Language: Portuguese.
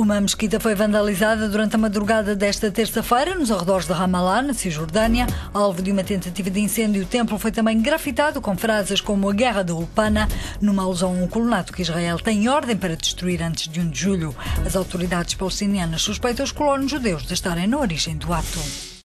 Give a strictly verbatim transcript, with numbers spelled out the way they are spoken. Uma mesquita foi vandalizada durante a madrugada desta terça-feira, nos arredores de Ramallah, na Cisjordânia. Alvo de uma tentativa de incêndio, o templo foi também grafitado com frases como a guerra da Ulpana, numa alusão a um colonato que Israel tem ordem para destruir antes de primeiro de julho. As autoridades palestinianas suspeitam os colonos judeus de estarem na origem do ato.